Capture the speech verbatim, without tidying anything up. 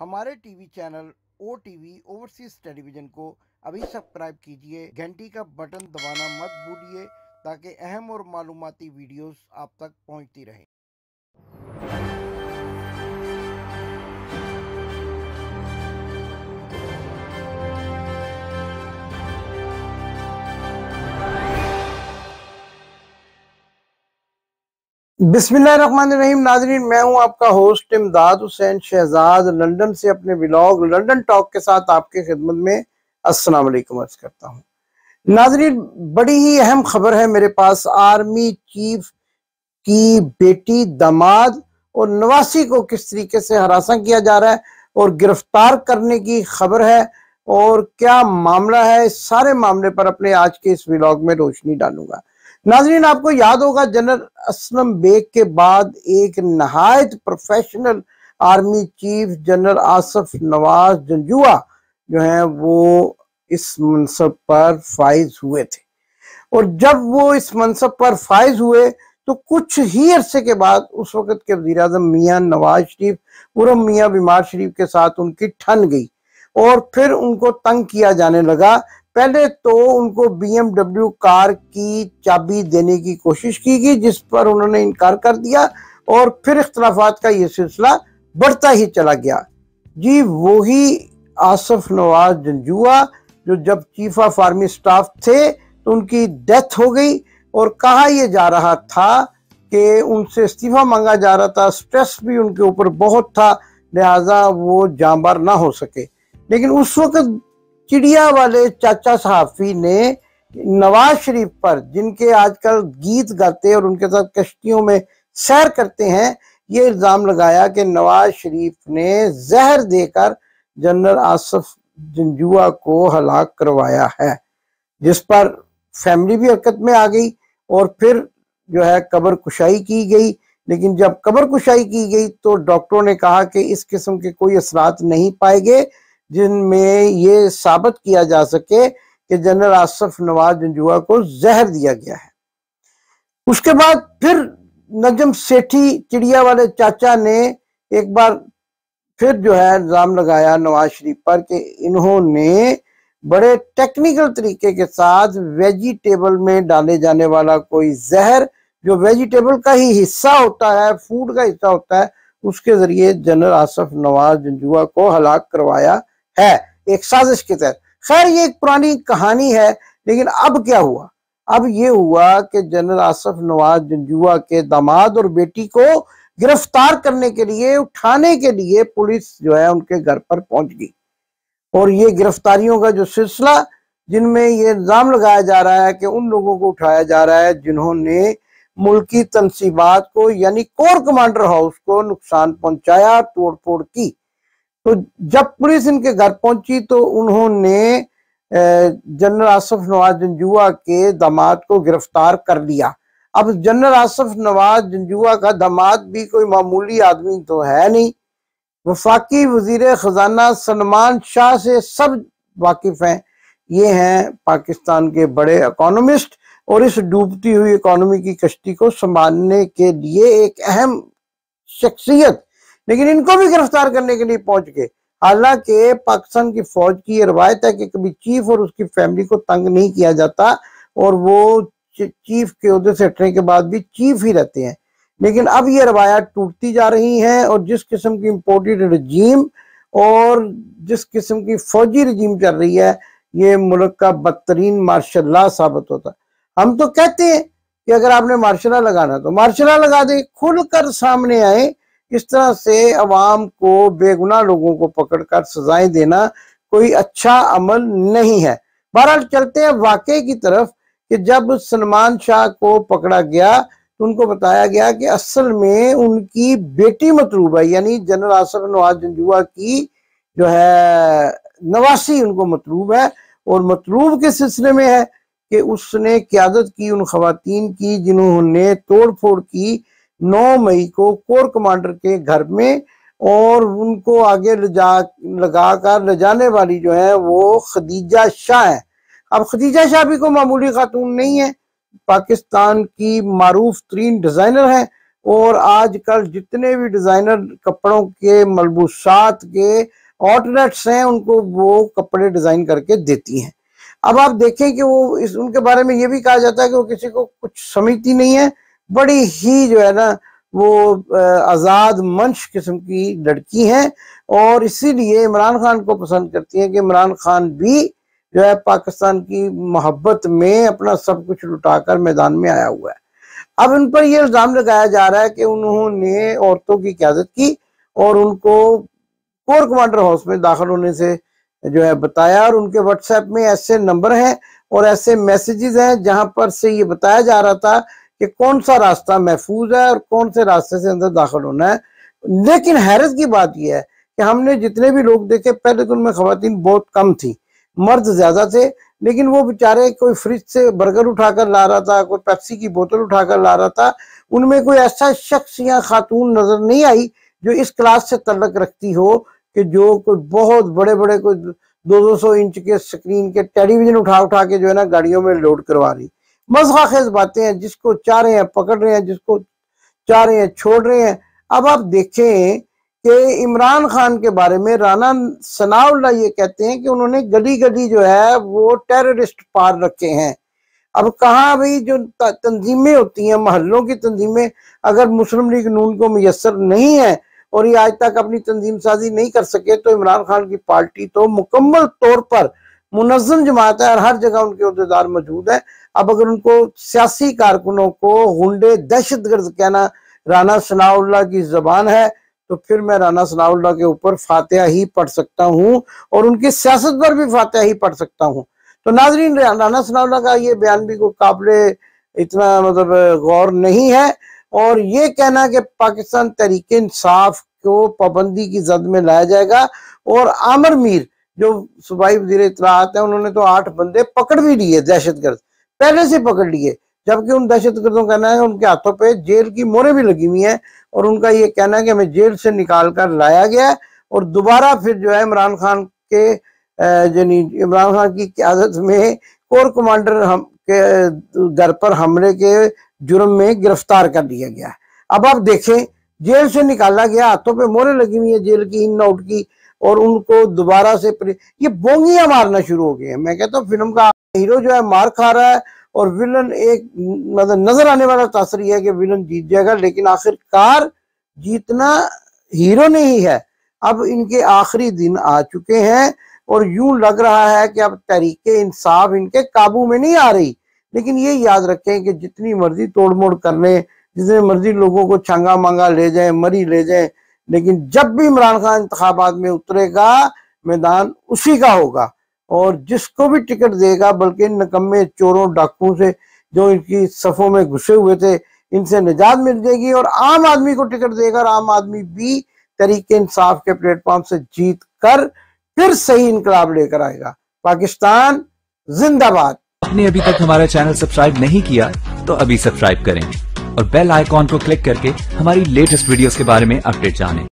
हमारे TV channel O T V overseas television को अभी सब्सक्राइब कीजिए, घंटी का बटन दबाना मत भूलिए ताकि अहम और मालूमाती वीडियोस आप तक पहुंचती रहें। बिस्मिल्लाहिर्रहमानिर्रहीम नाजरीन, मैं हूं आपका होस्ट इमदाद हुसैन शहजाद, लंदन से अपने व्लॉग लंदन टॉक के साथ आपके खिदमत में अस्सलाम वालेकुम अर्ज करता हूं। नाजरीन, बड़ी ही अहम खबर है मेरे पास। आर्मी चीफ की बेटी, दामाद और नवासी को किस तरीके से हरासा किया जा रहा है और गिरफ्तार करने की खबर है, और क्या मामला है, इस सारे मामले पर अपने आज के इस व्लॉग में रोशनी डालूंगा। नाजरीन, आपको याद होगा जनरल असलम बेग के बाद एक नहायत professional army chief general Asif Nawaz Janjua जो हैं वो इस मनसब पर फाइज हुए थे, और जब वो इस मनसब पर फाइज हुए तो कुछ ही अरसे के बाद उस वक्त के वज़ीर आज़म मियां नवाज शरीफ उर्फ मियां बीमार शरीफ के साथ उनकी ठन गई और फिर उनको तंग किया जाने लगा। पहले तो उनको बी एम डब्ल्यू कार की चाबी देने की कोशिश की गई जिस पर उन्होंने इनकार कर दिया, और फिर इख्तलाफात का ये सिलसिला बढ़ता ही चला गया। जी, वही आसिफ नवाज जंजुआ जो जब चीफ ऑफ आर्मी स्टाफ थे तो उनकी डेथ हो गई, और कहा यह जा रहा था कि उनसे इस्तीफा मांगा जा रहा था, स्ट्रेस भी उनके ऊपर बहुत था लिहाजा वो जानबार ना हो सके। लेकिन उस वक्त चिड़िया वाले चाचा सहाफ़ी ने नवाज शरीफ पर, जिनके आजकल गीत गाते और उनके साथ कश्तियों में सैर करते हैं, ये इल्ज़ाम लगाया कि नवाज शरीफ ने जहर देकर जनरल आसिफ जंजुआ को हलाक करवाया है, जिस पर फैमिली भी हरकत में आ गई और फिर जो है कब्र कुशाई की गई। लेकिन जब कब्र कुशाई की गई तो डॉक्टरों ने कहा कि इस किस्म के कोई असरात नहीं पाए गए जिनमें ये साबित किया जा सके कि जनरल आसिफ नवाज जंजुआ को जहर दिया गया है। उसके बाद फिर नजम सेठी चिड़िया वाले चाचा ने एक बार फिर जो है इल्जाम लगाया नवाज शरीफ पर कि इन्होंने बड़े टेक्निकल तरीके के साथ वेजिटेबल में डाले जाने वाला कोई जहर जो वेजिटेबल का ही हिस्सा होता है, फूड का हिस्सा होता है, उसके जरिए जनरल आसिफ नवाज जंजुआ को हलाक करवाया है एक साजिश के तहत। खैर, ये एक पुरानी कहानी है, लेकिन अब क्या हुआ? अब ये हुआ कि जनरल आसिफ नवाज जंजुआ के दामाद और बेटी को गिरफ्तार करने के लिए, उठाने के लिए पुलिस जो है उनके घर पर पहुंच गई, और ये गिरफ्तारियों का जो सिलसिला जिनमें ये इल्जाम लगाया जा रहा है कि उन लोगों को उठाया जा रहा है जिन्होंने मुल्की तनसीबात को यानी कोर कमांडर हाउस को नुकसान पहुंचाया, तोड़फोड़ की। तो जब पुलिस इनके घर पहुंची तो उन्होंने जनरल आसिफ नवाज जंजुआ के दामाद को गिरफ्तार कर लिया। अब जनरल आसिफ नवाज जंजुआ का दामाद भी कोई मामूली आदमी तो है नहीं, वफाकी वजीर खजाना सलमान शाह से सब वाकिफ हैं। ये हैं पाकिस्तान के बड़े इकोनॉमिस्ट, और इस डूबती हुई इकोनॉमी की कश्ती को संभालने के लिए एक अहम शख्सियत, लेकिन इनको भी गिरफ्तार करने के लिए पहुंच गए। हालांकि पाकिस्तान की फौज की ये रवायत है कि कभी चीफ और उसकी फैमिली को तंग नहीं किया जाता, और वो चीफ के ओहदे से हटने के बाद भी चीफ ही रहते हैं, लेकिन अब ये रवायत टूटती जा रही है। और जिस किस्म की इम्पोर्टेड रजीम और जिस किस्म की फौजी रजीम चल रही है, ये मुल्क का बदतरीन मार्शल लॉ साबित होता है। हम तो कहते हैं कि अगर आपने मार्शल लॉ लगाना तो मार्शल लॉ लगा दें, खुलकर सामने आए। इस तरह से अवाम को, बेगुनाह लोगों को पकड़कर सजाएं देना कोई अच्छा अमल नहीं है। बहरहाल, चलते हैं वाकये की तरफ कि जब सलमान शाह को पकड़ा गया तो उनको बताया गया कि असल में उनकी बेटी मतलूब है, यानी जनरल आसिफ नवाज जंजुआ की जो है नवासी उनको मतलूब है, और मतलूब के सिलसिले में है कि उसने क़ियादत की उन ख़वातीन की जिन्होंने तोड़फोड़ की नौ मई को कोर कमांडर के घर में, और उनको आगे लजा लगा कर ले जाने वाली जो है वो खदीजा शाह है। अब खदीजा शाह भी कोई मामूली खातून नहीं है, पाकिस्तान की मारूफ तरीन डिज़ाइनर हैं, और आजकल जितने भी डिजाइनर कपड़ों के मलबूसात के आउटलेट्स हैं उनको वो कपड़े डिजाइन करके देती हैं। अब आप देखें कि वो इस उनके बारे में ये भी कहा जाता है कि वो किसी को कुछ समझती नहीं है, बड़ी ही जो है ना वो आज़ाद मंच किस्म की लड़की हैं और इसीलिए इमरान खान को पसंद करती हैं कि इमरान खान भी जो है पाकिस्तान की मोहब्बत में अपना सब कुछ लुटाकर मैदान में आया हुआ है। अब उन पर यह इल्ज़ाम लगाया जा रहा है कि उन्होंने औरतों की क़यादत की और उनको कोर कमांडर हाउस में दाखिल होने से जो है बताया और उनके व्हाट्सएप में ऐसे नंबर हैं और ऐसे मैसेजेस हैं जहां पर से ये बताया जा रहा था कि कौन सा रास्ता महफूज है और कौन से रास्ते से अंदर दाखिल होना है। लेकिन हैरत की बात यह है कि हमने जितने भी लोग देखे पहले तो उनमें खवातीन बहुत कम थी, मर्द ज्यादा थे, लेकिन वो बेचारे कोई फ्रिज से बर्गर उठाकर ला रहा था, कोई पेप्सी की बोतल उठाकर ला रहा था। उनमें कोई ऐसा शख्स या खातून नजर नहीं आई जो इस क्लास से तल्लक रखती हो कि जो कोई बहुत बड़े बड़े कोई दो दो सौ इंच के स्क्रीन के टेलीविजन उठा उठा के जो है ना गाड़ियों में लोड करवा रही। मज़ाकखेज़ बातें हैं, जिसको चाह रहे हैं पकड़ रहे हैं, जिसको चाह रहे हैं छोड़ रहे हैं। अब आप देखें कि इमरान खान के बारे में राना सनाउल्लाह ये कहते हैं कि उन्होंने गली गली जो है वो टेररिस्ट पार रखे हैं। अब कहाँ भाई जो तंजीमें होती हैं महलों की तंजीमें, अगर मुस्लिम लीग नून को मैसर नहीं है और ये आज तक अपनी तंजीम साजी नहीं कर सके तो इमरान खान की पार्टी तो मुकम्मल तौर पर मुनज़्ज़म जमात है और हर जगह उनके अहदेदार मौजूद हैं। अब अगर उनको सियासी कारकुनों को गुंडे दहशतगर्द कहना राना सनाउल्लाह की जबान है तो फिर मैं राना सनाउल्लाह के ऊपर फातिहा ही पढ़ सकता हूँ और उनकी सियासत पर भी फातिहा ही पढ़ सकता हूँ। तो नाजरीन, राना सनाउल्लाह का ये बयान भी कोई काबिले इतना मतलब गौर नहीं है और ये कहना कि पाकिस्तान तहरीक इंसाफ को पाबंदी की जद में लाया जाएगा और आमिर मीर जो सूबाई वज़ीर इत्तलाआत हैं उन्होंने तो आठ बंदे पकड़ भी लिए दहशतगर्द, पहले से पकड़ लिए, जबकि उन दहशतगर्दों का कहना है उनके हाथों पे जेल की मोहरें भी लगी हुई हैं और उनका ये कहना है कि हमें जेल से निकाल कर लाया गया और दोबारा फिर जो है इमरान खान के यानी इमरान खान की क़यादत में कोर कमांडर हम के घर पर हमले के जुर्म में गिरफ्तार कर लिया गया। अब आप देखें जेल से निकाला गया, हाथों पे मोहरें लगी हुई है जेल की इन आउट की और उनको दोबारा से ये बोंगियां मारना शुरू हो गई हैं। मैं कहता हूँ फिल्म का हीरो जो है मार खा रहा है और विलन एक मतलब नजर आने वाला तासर यह है कि विलन जीत जाएगा, लेकिन आखिरकार जीतना हीरो ने ही है। अब इनके आखिरी दिन आ चुके हैं और यूं लग रहा है कि अब तहरीके इंसाफ इनके काबू में नहीं आ रही, लेकिन ये याद रखें कि जितनी मर्जी तोड़ मोड़ कर लें, जितने मर्जी लोगों को छांगा मांगा ले जाएं, मरी ले जाएं, लेकिन जब भी इमरान खान इंतखाबात में उतरेगा मैदान उसी का होगा और जिसको भी टिकट देगा, बल्कि नकम्मे चोरों डाकुओं से जो इनकी सफ़ों में घुसे हुए थे इनसे निजात मिल जाएगी और आम आदमी को टिकट देगा और आम आदमी भी तहरीक इंसाफ के प्लेटफॉर्म से जीत कर फिर सही इनकलाब लेकर आएगा। पाकिस्तान जिंदाबाद। आपने अभी तक हमारा चैनल सब्सक्राइब नहीं किया तो अभी सब्सक्राइब करें और बेल आइकॉन को क्लिक करके हमारी लेटेस्ट वीडियोस के बारे में अपडेट जानें।